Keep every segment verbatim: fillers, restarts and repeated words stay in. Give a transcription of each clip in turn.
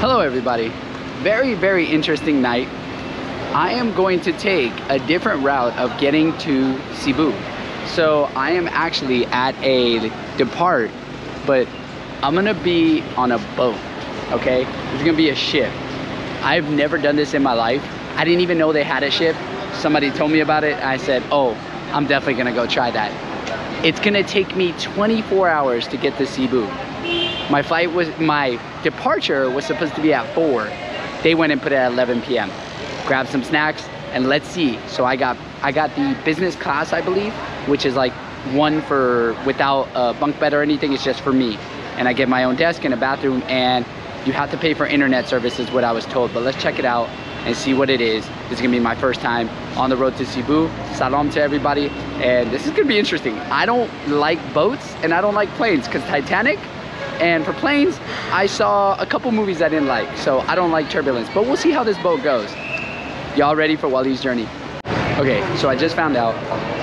Hello everybody, very very interesting night. I am going to take a different route of getting to Cebu. So I am actually at a depart, but I'm gonna be on a boat, okay? It's gonna be a ship. I've never done this in my life. I didn't even know they had a ship. Somebody told me about it and I said, oh, I'm definitely gonna go try that. It's gonna take me twenty-four hours to get to Cebu. My flight was, my departure was supposed to be at four. They went and put it at eleven p m Grab some snacks and let's see. So I got, I got the business class, I believe, which is like one for, without a bunk bed or anything, it's just for me. And I get my own desk and a bathroom, and you have to pay for internet service is what I was told, but let's check it out and see what it is. This is gonna be my first time on the road to Cebu. Salam to everybody. And this is gonna be interesting. I don't like boats and I don't like planes, cause Titanic, and for planes, I saw a couple movies I didn't like, so I don't like turbulence, but we'll see how this boat goes. Y'all ready for Walid's Journey? Okay, so I just found out,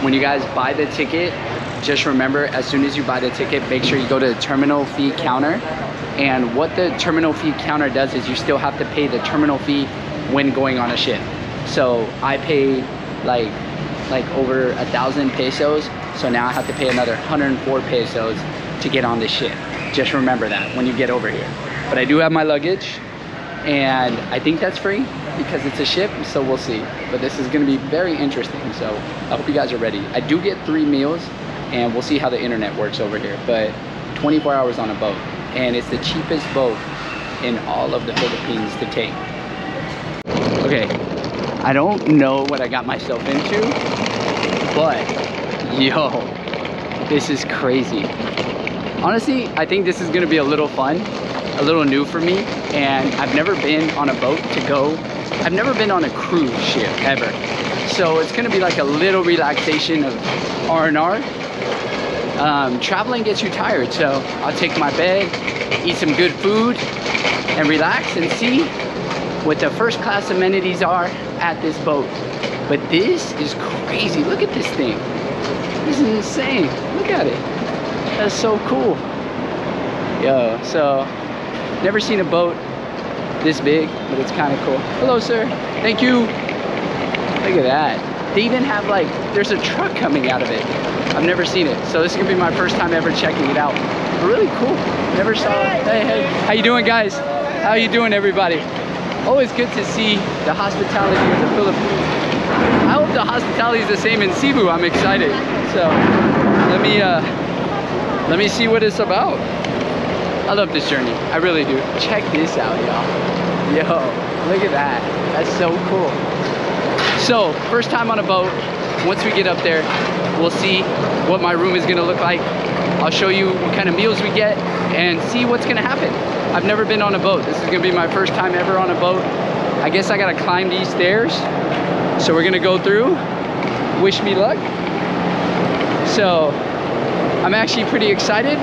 when you guys buy the ticket, just remember, as soon as you buy the ticket, make sure you go to the terminal fee counter, and what the terminal fee counter does is you still have to pay the terminal fee when going on a ship. So I paid like, like over a thousand pesos, so now I have to pay another one hundred four pesos to get on this ship. Just remember that when you get over here. But I do have my luggage, and I think that's free because it's a ship, so we'll see. But this is gonna be very interesting, so I hope you guys are ready. I do get three meals, and we'll see how the internet works over here. But twenty-four hours on a boat, and it's the cheapest boat in all of the Philippines to take. Okay, I don't know what I got myself into, but yo, this is crazy. Honestly, I think this is gonna be a little fun, a little new for me, and I've never been on a boat to go, I've never been on a cruise ship ever. So it's gonna be like a little relaxation of R and R. Um, traveling gets you tired, so I'll take my bed, eat some good food, and relax and see what the first class amenities are at this boat. But this is crazy, look at this thing. This is insane, look at it. That's so cool. Yo, so never seen a boat this big, but it's kind of cool. Hello, sir. Thank you. Look at that. They even have like, there's a truck coming out of it. I've never seen it. So this is gonna be my first time ever checking it out. Really cool. Never saw it. Hey, hey. How you doing, guys? How you doing, everybody? Always good to see the hospitality of the Philippines. I hope the hospitality is the same in Cebu. I'm excited. So let me, uh, Let me see what it's about. I love this journey. I really do. Check this out, y'all. Yo, look at that. That's so cool. So, first time on a boat. Once we get up there, we'll see what my room is gonna look like. I'll show you what kind of meals we get and see what's gonna happen. I've never been on a boat. This is gonna be my first time ever on a boat. I guess I gotta climb these stairs. So we're gonna go through. Wish me luck. So, I'm actually pretty excited.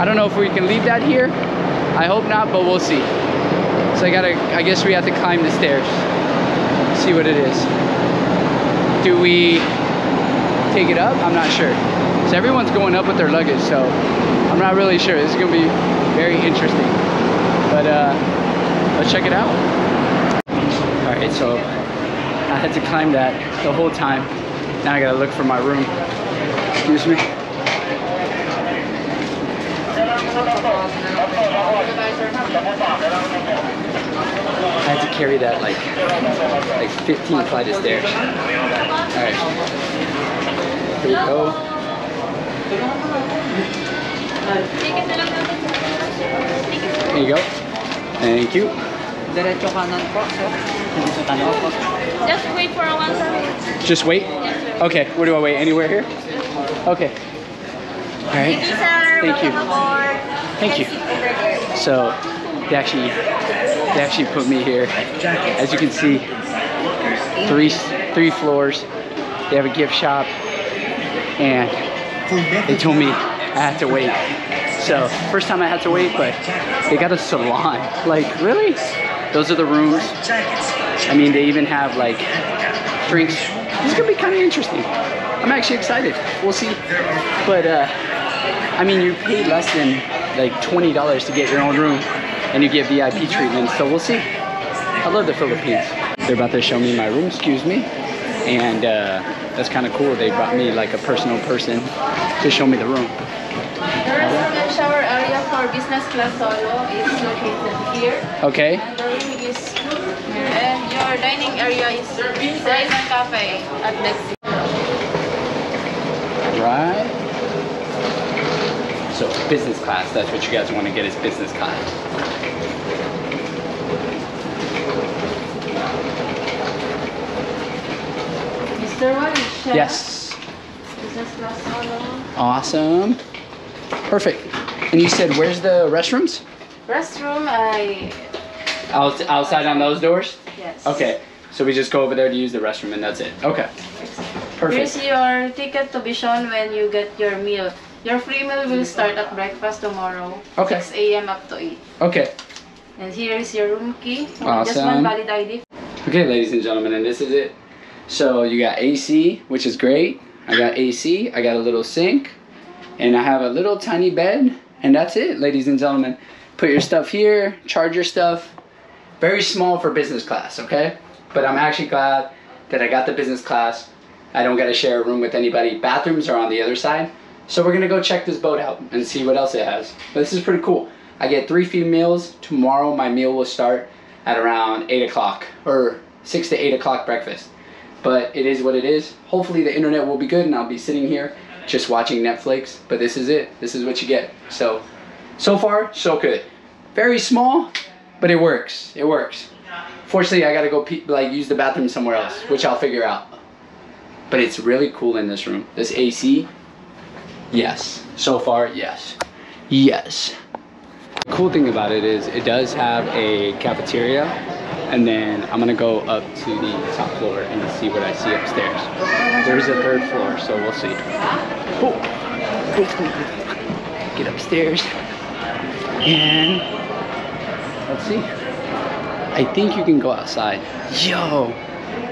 I don't know if we can leave that here. I hope not, but we'll see. So I gotta, I guess we have to climb the stairs. See what it is. Do we take it up? I'm not sure. So everyone's going up with their luggage, so I'm not really sure. This is gonna be very interesting. But uh, let's check it out. All right, so I had to climb that the whole time. Now I gotta look for my room. Excuse me. I had to carry that like like fifteen flight of stairs. Alright. Here we go. There you go. Thank you. Just wait for a one service. Just wait? Okay, where do I wait? Anywhere here? Okay. Alright. Thank you. Thank you. So They actually, they actually put me here. As you can see, three, three floors. They have a gift shop, and they told me I had to wait. So first time I had to wait, but they got a salon. Like really? Those are the rooms. I mean, they even have like drinks. This is gonna be kind of interesting. I'm actually excited. We'll see. But uh, I mean, you paid less than like twenty dollars to get your own room. and you get V I P treatment. So we'll see. I love the Philippines. They're about to show me my room, excuse me. And uh, that's kind of cool. They brought me like a personal person to show me the room. The restroom and shower area for business class solo is located here. Okay. And the room is here. And your dining area is inside the cafe at Lexi. Right. So business class, that's what you guys want to get is business class. Yes. Awesome. Perfect. And you said, where's the restrooms? Restroom, I... Out, outside on those doors? Yes. Okay. So we just go over there to use the restroom and that's it. Okay. Perfect. Here's your ticket to Vision when you get your meal. Your free meal will start at breakfast tomorrow. Okay. six A M up to eight. Okay. And here is your room key. Awesome. Just one valid I D. Okay, ladies and gentlemen, and this is it. So you got A C, which is great. I got A C, I got a little sink, and I have a little tiny bed, and that's it, ladies and gentlemen. Put your stuff here, charge your stuff. Very small for business class, okay? But I'm actually glad that I got the business class. I don't gotta share a room with anybody. Bathrooms are on the other side. So we're gonna go check this boat out and see what else it has. But this is pretty cool. I get three free meals. Tomorrow my meal will start at around eight o'clock, or six to eight o'clock breakfast. But it is what it is. Hopefully the internet will be good and I'll be sitting here just watching Netflix. But this is it. This is what you get. So, so far, so good. Very small, but it works. It works. Fortunately, I got to go pe like use the bathroom somewhere else, which I'll figure out. But it's really cool in this room. This A C, yes. So far, yes. Yes. The cool thing about it is it does have a cafeteria. And then I'm gonna go up to the top floor and see what I see upstairs. There's a third floor, so we'll see. Oh. Get upstairs. And let's see. I think you can go outside. Yo!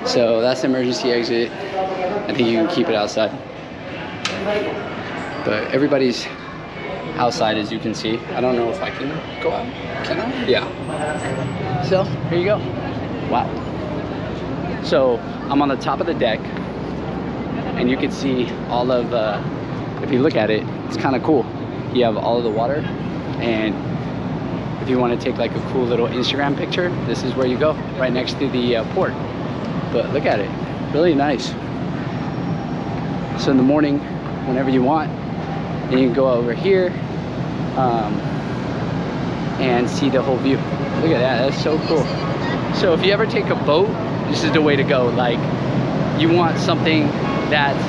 So that's the emergency exit. I think you can keep it outside. But everybody's outside, as you can see. I don't know if I can go out. Can I? Yeah. So here you go. Wow. So I'm on the top of the deck, and you can see all of. Uh, if you look at it, it's kind of cool. You have all of the water, and if you want to take like a cool little Instagram picture, this is where you go, right next to the uh, port. But look at it, really nice. So in the morning, whenever you want, then you can go over here. Um, and see the whole view. Look at that, that's so cool. So if you ever take a boat, this is the way to go. Like, you want something that's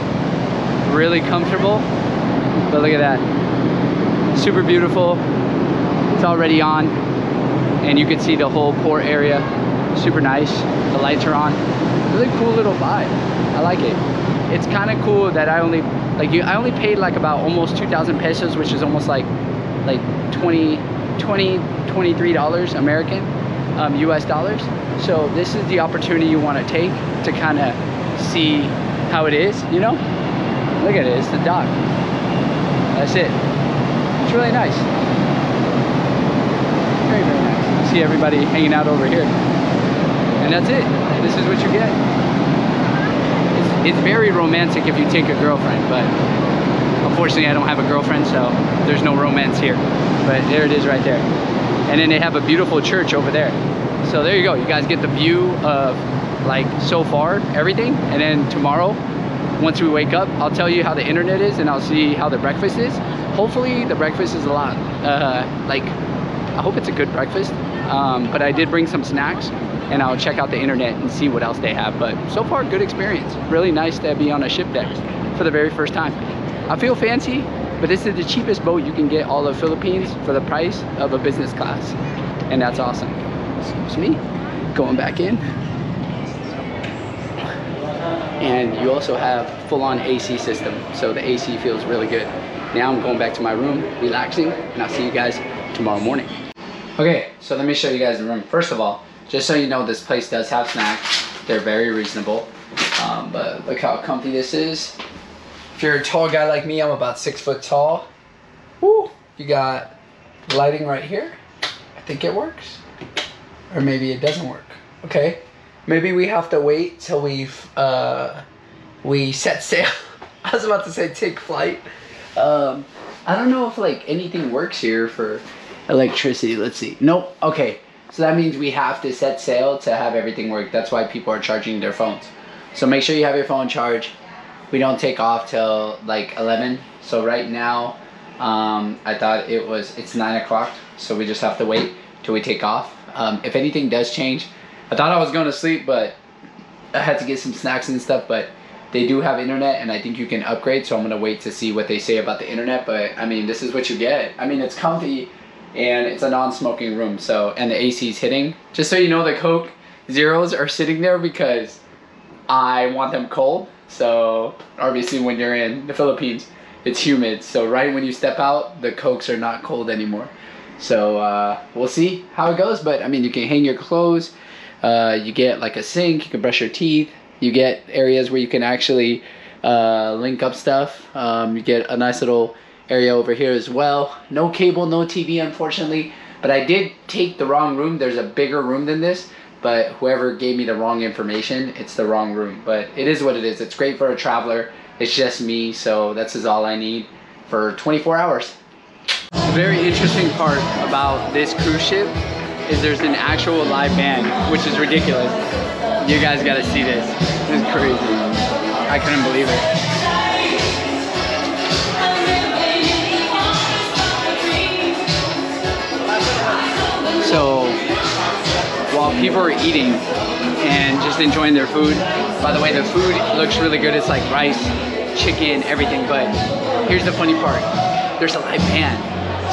really comfortable, but look at that. Super beautiful, it's already on, and you can see the whole port area. Super nice, the lights are on. Really cool little vibe, I like it. It's kind of cool that I only, like you, I only paid like about almost two thousand pesos, which is almost like, like twenty, twenty-three dollars American, um, U S dollars. So this is the opportunity you want to take to kind of see how it is, you know? Look at it, it's the dock. That's it. It's really nice. Very, very nice. You see everybody hanging out over here. And that's it. This is what you get. It's, it's very romantic if you take a girlfriend, but unfortunately, I don't have a girlfriend, so there's no romance here. But there it is right there. And then they have a beautiful church over there. So there you go. You guys get the view of, like, so far, everything. And then tomorrow, once we wake up, I'll tell you how the internet is, and I'll see how the breakfast is. Hopefully, the breakfast is a lot. Uh, like, I hope it's a good breakfast. Um, but I did bring some snacks, and I'll check out the internet and see what else they have. But so far, good experience. Really nice to be on a ship deck for the very first time. I feel fancy, but this is the cheapest boat you can get all of Philippines for the price of a business class. And that's awesome. It's me going back in. And you also have full-on A C system, so the A C feels really good. Now I'm going back to my room, relaxing, and I'll see you guys tomorrow morning. Okay, so let me show you guys the room. First of all, just so you know, this place does have snacks. They're very reasonable, um, but look how comfy this is. If you're a tall guy like me, I'm about six foot tall. Woo! You got lighting right here. I think it works, or maybe it doesn't work. Okay, maybe we have to wait till we've uh, we set sail. I was about to say take flight. Um, I don't know if like anything works here for electricity. Let's see. Nope. Okay. So that means we have to set sail to have everything work. That's why people are charging their phones. So make sure you have your phone charged. We don't take off till like eleven. So right now, um, I thought it was, it's nine o'clock. So we just have to wait till we take off. Um, if anything does change, I thought I was going to sleep, but I had to get some snacks and stuff, but they do have internet and I think you can upgrade. So I'm going to wait to see what they say about the internet. But I mean, this is what you get. I mean, it's comfy. And it's a non-smoking room, so, and the A C's hitting. Just so you know, the Coke Zeros are sitting there because I want them cold. So obviously when you're in the Philippines, it's humid. So right when you step out, the Cokes are not cold anymore. So uh, we'll see how it goes. But I mean, you can hang your clothes. Uh, you get like a sink, you can brush your teeth. You get areas where you can actually uh, link up stuff. Um, you get a nice little area over here as well. No cable, no T V, unfortunately, but I did take the wrong room. There's a bigger room than this, but whoever gave me the wrong information, it's the wrong room, but it is what it is. It's great for a traveler. It's just me, so that's is all I need for twenty-four hours. The very interesting part about this cruise ship is there's an actual live band, which is ridiculous. You guys gotta see this. This is crazy. I couldn't believe it. So while people are eating and just enjoying their food, by the way, the food looks really good. It's like rice, chicken, everything. But here's the funny part. There's a live band.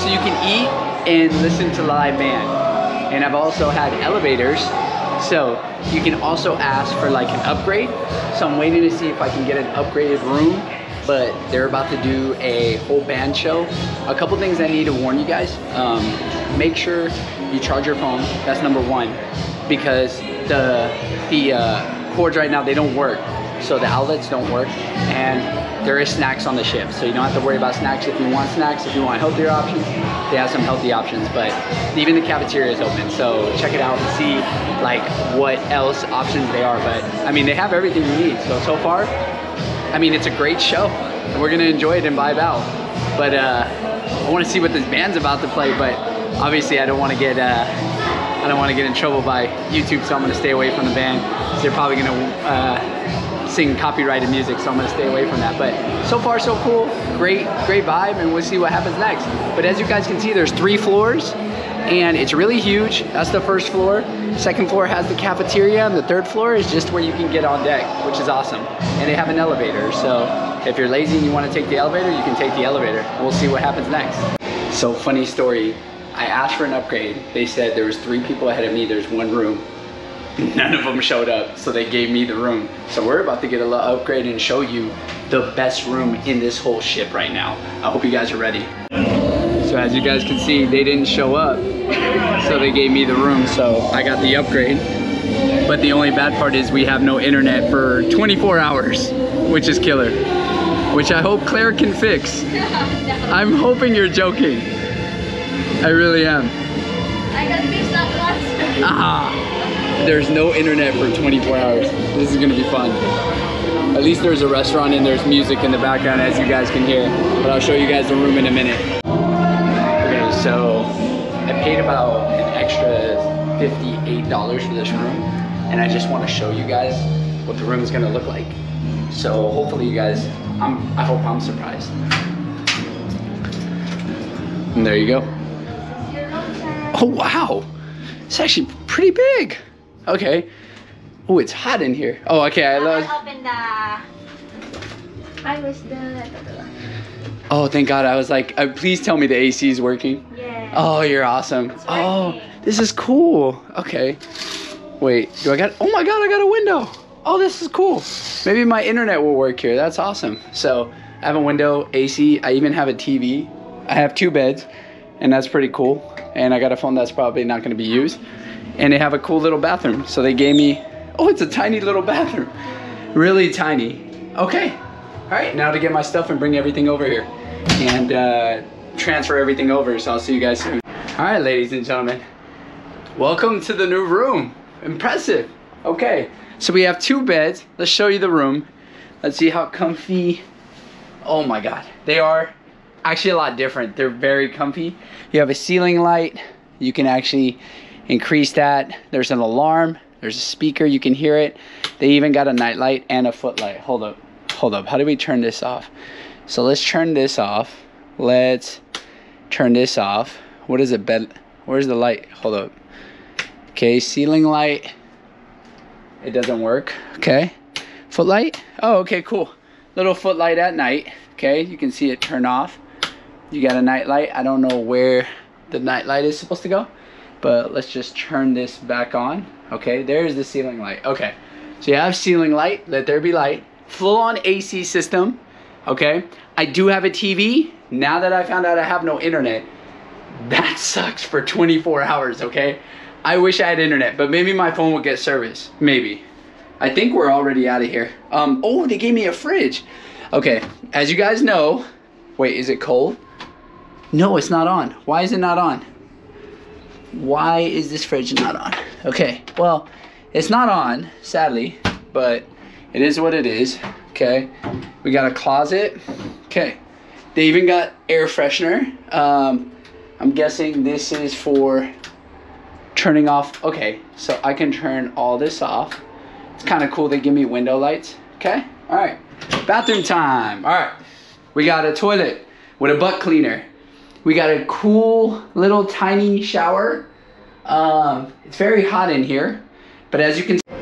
So you can eat and listen to live band. And I've also had elevators. So you can also ask for like an upgrade. So I'm waiting to see if I can get an upgraded room. But they're about to do a whole band show. A couple things I need to warn you guys. Um, make sure you charge your phone. That's number one, because the the uh, cords right now, they don't work. So the outlets don't work, and there is snacks on the ship. So you don't have to worry about snacks if you want snacks. If you want healthier options, they have some healthy options, but even the cafeteria is open. So check it out and see like what else options they are. But I mean, they have everything you need. So, so far, I mean, it's a great show, and we're gonna enjoy it and vibe out. But uh, I want to see what this band's about to play. But obviously, I don't want to get uh, I don't want to get in trouble by YouTube, so I'm gonna stay away from the band. So they're probably gonna uh, sing copyrighted music, so I'm gonna stay away from that. But so far, so cool, great, great vibe, and we'll see what happens next. But as you guys can see, there's three floors, and it's really huge. That's the first floor. Second floor has the cafeteria, and the third floor is just where you can get on deck, which is awesome. And they have an elevator, so if you're lazy and you want to take the elevator, you can take the elevator. We'll see what happens next. So funny story, I asked for an upgrade. They said there was three people ahead of me, there's one room. None of them showed up, so they gave me the room. So we're about to get a little upgrade and show you the best room in this whole ship right now. I hope you guys are ready. So as you guys can see, they didn't show up, so they gave me the room, so I got the upgrade. But the only bad part is we have no internet for twenty-four hours, which is killer, which I hope Claire can fix. I'm hoping you're joking. I really am. I gotta fix that last. Ah, there's no internet for twenty-four hours. This is gonna be fun. At least there's a restaurant and there's music in the background, as you guys can hear, but I'll show you guys the room in a minute. So I paid about an extra fifty-eight dollars for this room, and I just want to show you guys what the room is going to look like. So hopefully you guys, I'm, I hope I'm surprised. And there you go. Oh wow, it's actually pretty big. Okay. Oh, it's hot in here. Oh, okay. I love. Open the. I was the. Oh, thank God. I was like, uh, please tell me the A C is working. Yeah. Oh, you're awesome. Oh, this is cool. Okay. Wait, do I got, oh my God, I got a window. Oh, this is cool. Maybe my internet will work here. That's awesome. So I have a window, A C. I even have a T V. I have two beds, and that's pretty cool. And I got a phone that's probably not going to be used. And they have a cool little bathroom. So they gave me, oh, it's a tiny little bathroom. Really tiny. Okay. All right, now to get my stuff and bring everything over here and uh, transfer everything over, so I'll see you guys soon. All right, ladies and gentlemen, Welcome to the new room. Impressive. Okay, so we have two beds. Let's show you the room. Let's see how comfy. Oh my God, they are actually a lot different. They're very comfy. You have a ceiling light. You can actually increase that. There's an alarm. There's a speaker. You can hear it. They even got a night light and a footlight. Hold up. Hold up. How do we turn this off? So let's turn this off. Let's turn this off. What is it? Bed? Where's the light? Hold up. Okay, ceiling light. It doesn't work. Okay. Footlight? Oh, okay, cool. Little footlight at night. Okay, you can see it turn off. You got a night light. I don't know where the night light is supposed to go, but let's just turn this back on. Okay, there's the ceiling light. Okay, so you have ceiling light. Let there be light. Full on A C system. Okay, I do have a T V. Now that I found out I have no internet, that sucks for twenty-four hours, okay? I wish I had internet, but maybe my phone would get service. Maybe. I think we're already out of here. Um, oh, they gave me a fridge. Okay, as you guys know, wait, is it cold? No, it's not on. Why is it not on? Why is this fridge not on? Okay, well, it's not on, sadly, but it is what it is, okay? We got a closet, okay. They even got air freshener. Um, I'm guessing this is for turning off. Okay, so I can turn all this off. It's kind of cool they give me window lights. Okay, all right. Bathroom time. All right, we got a toilet with a butt cleaner. We got a cool little tiny shower. Um, it's very hot in here, but as you can see.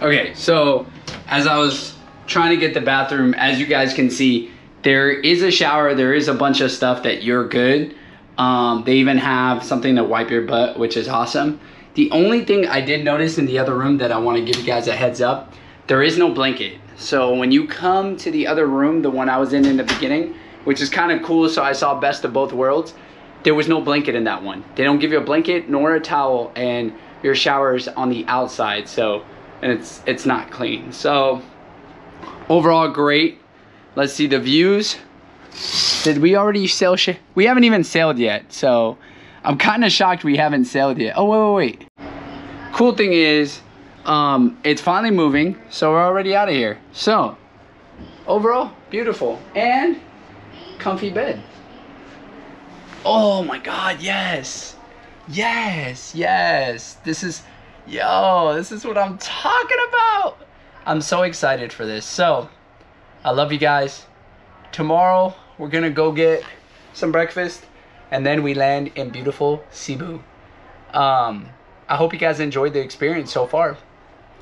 Okay, so as I was trying to get the bathroom, as you guys can see, there is a shower. There is a bunch of stuff that you're good. Um, they even have something to wipe your butt, which is awesome. The only thing I did notice in the other room that I want to give you guys a heads up, there is no blanket. So when you come to the other room, the one I was in in the beginning, which is kind of cool, so I saw best of both worlds, there was no blanket in that one. They don't give you a blanket nor a towel, and your shower's on the outside, so, and it's, it's not clean. So overall, great. Let's see the views. Did we already sell shit? We haven't even sailed yet, so I'm kind of shocked we haven't sailed yet. Oh, wait, wait, wait. Cool thing is, um, it's finally moving, so we're already out of here. So, overall, beautiful. And comfy bed. Oh my God, yes. Yes, yes. This is, yo, this is what I'm talking about. I'm so excited for this. So, I love you guys. Tomorrow, we're gonna go get some breakfast and then we land in beautiful Cebu. Um, I hope you guys enjoyed the experience so far,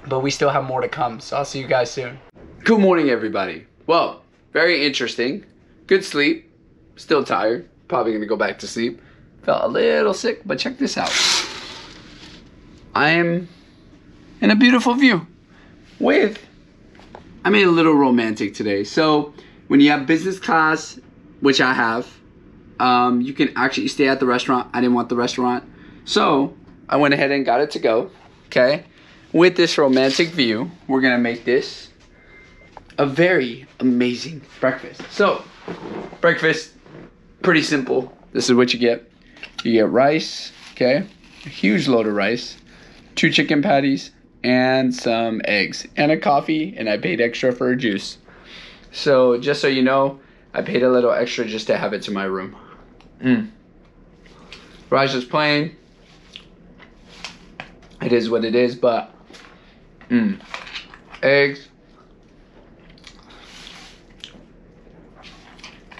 but we still have more to come. So I'll see you guys soon. Good morning, everybody. Well, very interesting. Good sleep. Still tired. Probably gonna go back to sleep. Felt a little sick, but check this out. I am in a beautiful view with, I made a little romantic today. So, when you have business class, which I have, um, you can actually stay at the restaurant. I didn't want the restaurant. So I went ahead and got it to go, okay? With this romantic view, we're gonna make this a very amazing breakfast. So breakfast, pretty simple. This is what you get. You get rice, okay? A huge load of rice, two chicken patties, and some eggs, and a coffee, and I paid extra for a juice. So just so you know, I paid a little extra just to have it to my room. Mm. Raj is playing. It is what it is, but mm. eggs.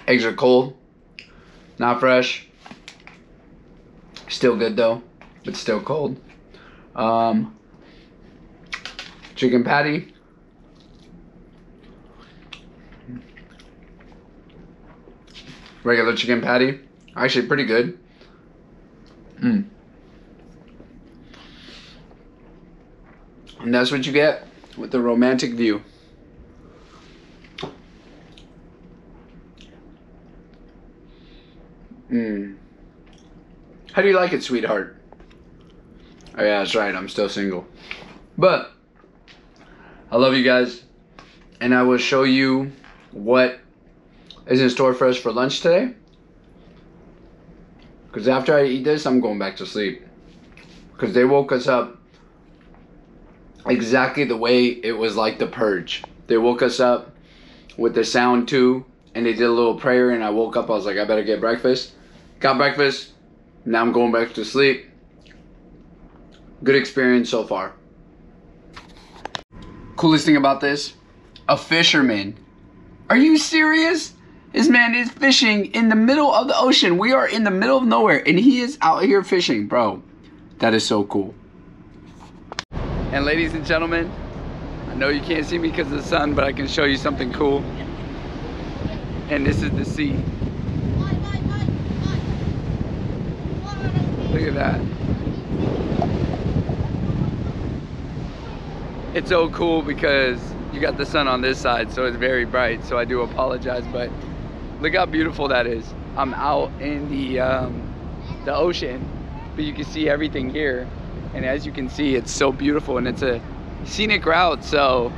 Eggs are cold, not fresh. Still good though, but still cold. Um, chicken patty. Regular chicken patty, actually pretty good. Mm. And that's what you get with the romantic view. Mm. How do you like it, sweetheart? Oh yeah, that's right, I'm still single. But I love you guys, and I will show you what is in store for us for lunch today, because after I eat this I'm going back to sleep, because they woke us up exactly the way it was like the purge. They woke us up with the sound too, and they did a little prayer, and I woke up. I was like, I better get breakfast. Got breakfast. Now I'm going back to sleep. Good experience so far. Coolest thing about this, a fisherman. Are you serious? This man is fishing in the middle of the ocean. We are in the middle of nowhere, and he is out here fishing, bro. That is so cool. And ladies and gentlemen, I know you can't see me because of the sun, but I can show you something cool. And this is the sea. Look at that. It's so cool because you got the sun on this side, so it's very bright, so I do apologize, but look how beautiful that is. I'm out in the, um, the ocean, but you can see everything here. And as you can see, it's so beautiful, and it's a scenic route, so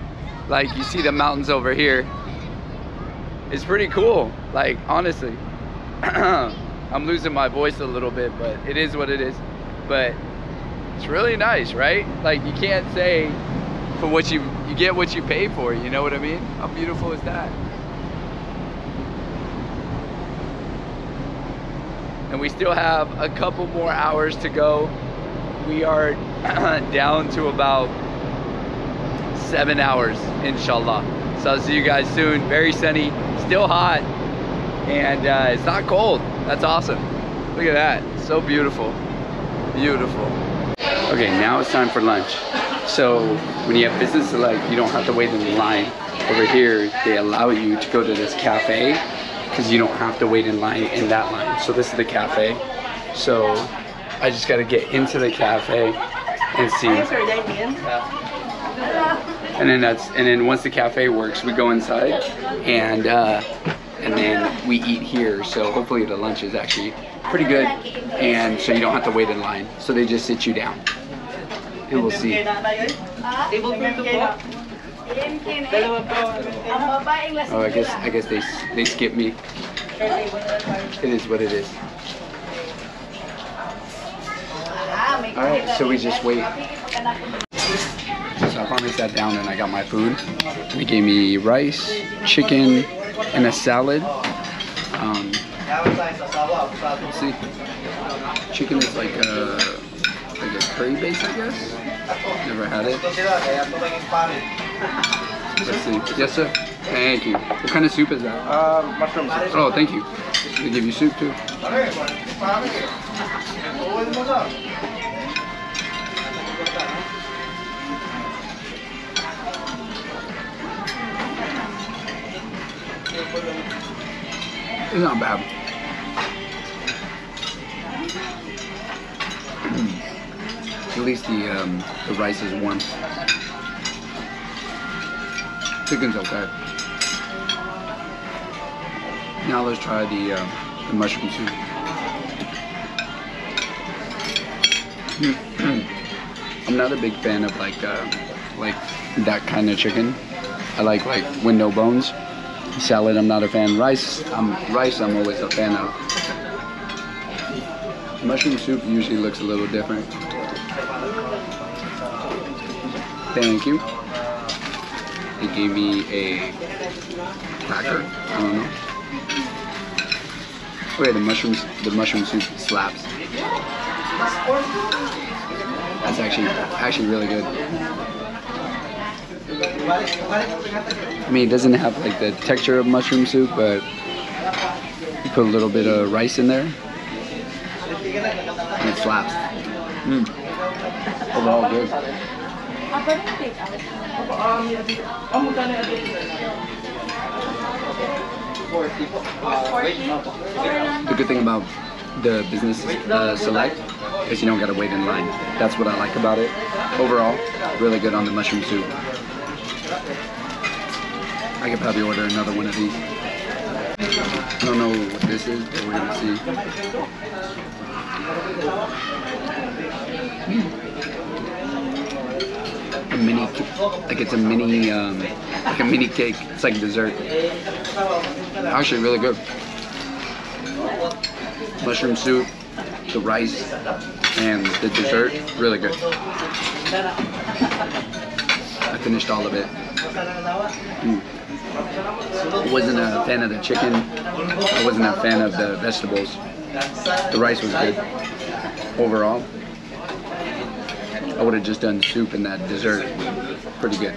like you see the mountains over here. It's pretty cool, like honestly. I'm losing my voice a little bit, but it is what it is. But it's really nice, right? Like you can't say for what you, you get what you pay for, you know what I mean? How beautiful is that? And we still have a couple more hours to go. We are down to about seven hours, inshallah. So I'll see you guys soon. Very sunny, still hot, and uh, it's not cold. That's awesome. Look at that. So beautiful. Beautiful. Okay, now it's time for lunch. So when you have business select, you don't have to wait in line. Over here, they allow you to go to this cafe because you don't have to wait in line in that line. So this is the cafe. So I just gotta get into the cafe and see. And then that's and then once the cafe works, we go inside and uh, and then we eat here. So hopefully the lunch is actually pretty good, and so you don't have to wait in line. So they just sit you down. And we'll see. Oh, I guess I guess they they skip me. It is what it is. Alright, so we just wait. So I finally sat down and I got my food. They gave me rice, chicken, and a salad. Um, let's see. Chicken is like a, like a curry base, I guess. Never had it. Let's see. Yes, sir. Thank you. What kind of soup is that? Uh, mushroom soup. Oh, thank you. They give you soup too. It's not bad. At least the um, the rice is warm. Chicken's okay. Now let's try the uh, the mushroom soup. I'm not a big fan of like uh, like that kind of chicken. I like like window bones. Salad, I'm not a fan. Rice, I'm rice. I'm always a fan of. Mushroom soup usually looks a little different. Thank you. They gave me a cracker. I don't know. Oh yeah, the mushrooms. The mushroom soup slaps. That's actually actually really good. I mean, it doesn't have like the texture of mushroom soup, but you put a little bit of rice in there and it slaps. Mm. Overall good. The good thing about the business uh, select is you don't gotta wait in line. That's what I like about it. Overall, really good on the mushroom soup. I could probably order another one of these. I don't know what this is, but we're gonna see. Mm. A mini, like it's a mini, um, like a mini cake. It's like dessert. Actually, really good. Mushroom soup, the rice. and the dessert, really good. I finished all of it. Mm. I wasn't a fan of the chicken. I wasn't a fan of the vegetables. The rice was good. Overall, I would have just done soup and that dessert. Pretty good.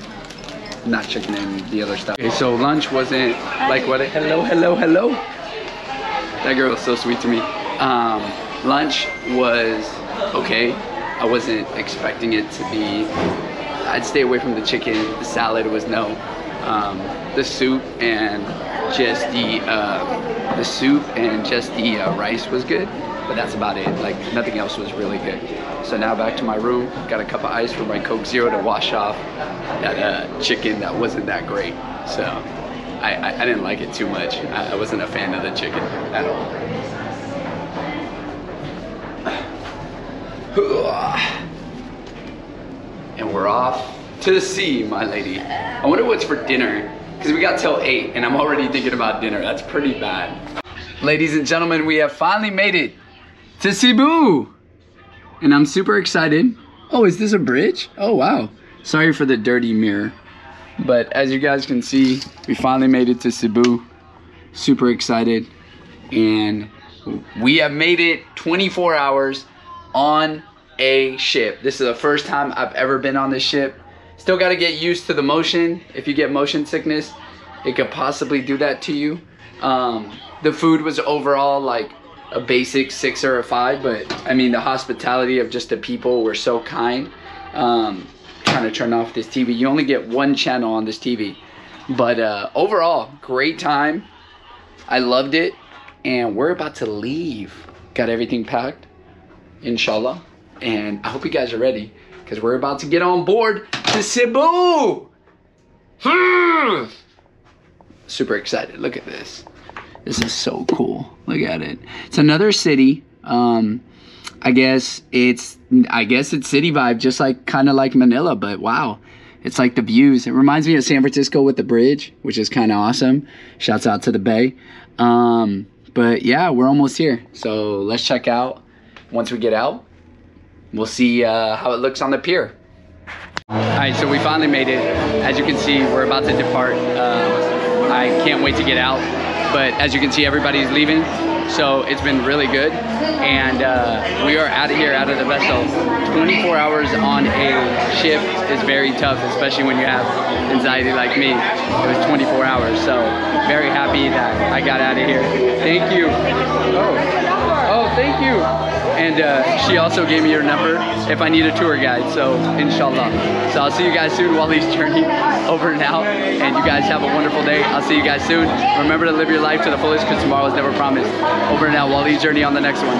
Not chicken and the other stuff. Okay, so lunch wasn't like what it, hello, hello, hello. That girl was so sweet to me. Um, lunch was okay. I wasn't expecting it to be, I'd stay away from the chicken. The salad was no. Um, the soup and just the, uh, the soup and just the uh, rice was good, but that's about it. Like nothing else was really good. So now back to my room, got a cup of ice for my Coke Zero to wash off that uh, chicken that wasn't that great. So I, I, I didn't like it too much. I, I wasn't a fan of the chicken at all. And we're off to the sea, my lady. I wonder what's for dinner, because we got till eight and I'm already thinking about dinner. That's pretty bad. Ladies and gentlemen, we have finally made it to Cebu. And I'm super excited. Oh, is this a bridge? Oh, wow. Sorry for the dirty mirror. But as you guys can see, we finally made it to Cebu. Super excited. And we have made it twenty-four hours on a ship. This is the first time I've ever been on this ship. Still got to get used to the motion. If you get motion sickness, it could possibly do that to you. Um, the food was overall like a basic six or a five, but I mean the hospitality of just the people were so kind. Um, trying to turn off this T V. You only get one channel on this T V, but uh, overall great time. I loved it, and we're about to leave. Got everything packed, inshallah, and I hope you guys are ready because we're about to get on board to Cebu. Super excited! Look at this. This is so cool. Look at it. It's another city. Um, I guess it's I guess it's city vibe, just like kind of like Manila. But wow, it's like the views. It reminds me of San Francisco with the bridge, which is kind of awesome. Shouts out to the bay. Um, but yeah, we're almost here. So let's check out. Once we get out, we'll see uh, how it looks on the pier. All right, so we finally made it. As you can see, we're about to depart. Uh, I can't wait to get out. But as you can see, everybody's leaving, so it's been really good. And uh, we are out of here, out of the vessel. twenty-four hours on a ship is very tough, especially when you have anxiety like me. It was twenty-four hours, so very happy that I got out of here. Thank you. Oh, oh thank you. And uh, she also gave me your number if I need a tour guide, so inshallah. So I'll see you guys soon. Walid's Journey over and out, and you guys have a wonderful day. I'll see you guys soon. Remember to live your life to the fullest because tomorrow is never promised. Over and out. Walid's Journey on the next one.